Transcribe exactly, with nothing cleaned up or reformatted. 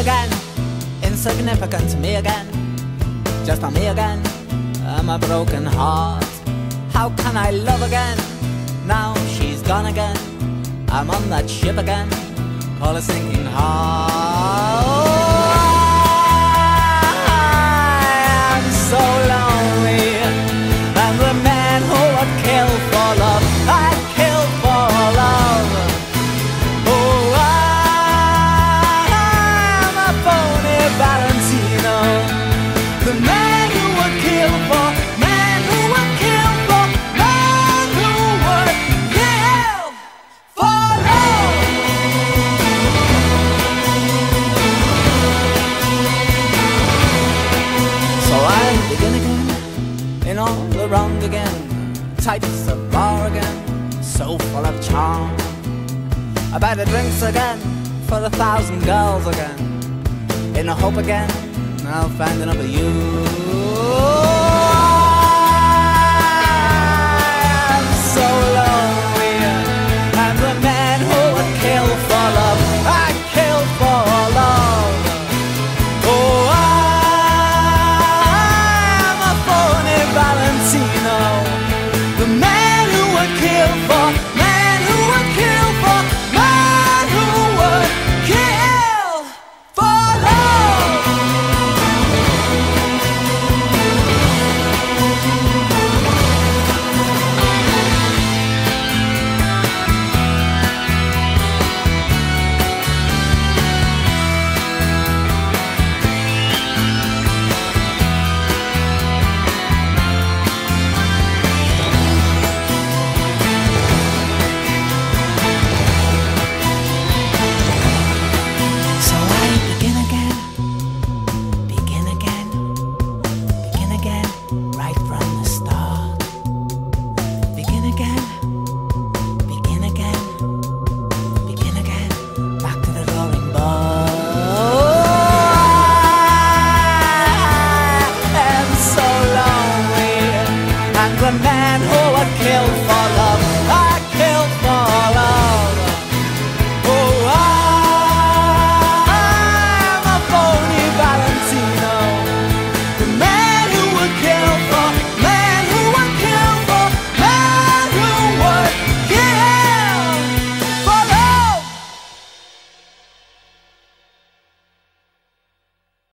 again, insignificant me again, just a me again. I'm a broken heart. How can I love again? Now she's gone again. I'm on that ship again, call a sinking heart. Oh, I'm so lonely. I'm the man who would kill for love. I'd kill for love. Oh, I'm a phony Valentino, the man who would kill for, man who would kill for, man who would kill for love. So I'll begin again, in all the wrong again, types of bar again, so full of charm. I buy the drinks again, for a thousand girls again, in the hope again, I'll find another you. I'm so lonely, I'm the man who would kill for love, I kill for love. Oh, I'm a phony Valentino, the man who would kill for, man who would kill for, man who would kill for love. I'm